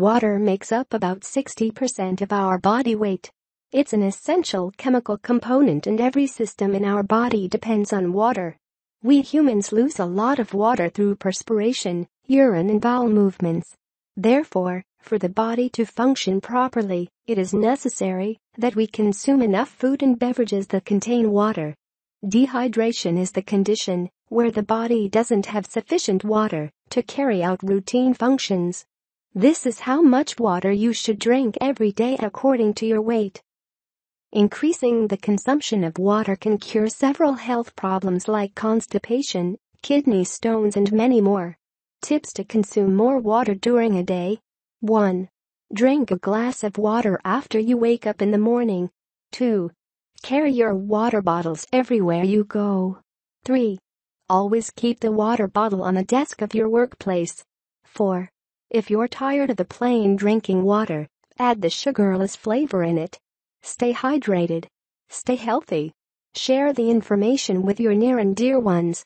Water makes up about 60% of our body weight. It's an essential chemical component, and every system in our body depends on water. We humans lose a lot of water through perspiration, urine, and bowel movements. Therefore, for the body to function properly, it is necessary that we consume enough food and beverages that contain water. Dehydration is the condition where the body doesn't have sufficient water to carry out routine functions. This is how much water you should drink every day according to your weight. Increasing the consumption of water can cure several health problems like constipation, kidney stones, and many more. Tips to consume more water during a day. 1. Drink a glass of water after you wake up in the morning. 2. Carry your water bottles everywhere you go. 3. Always keep the water bottle on the desk of your workplace. 4. If you're tired of the plain drinking water, add the sugarless flavor in it. Stay hydrated. Stay healthy. Share the information with your near and dear ones.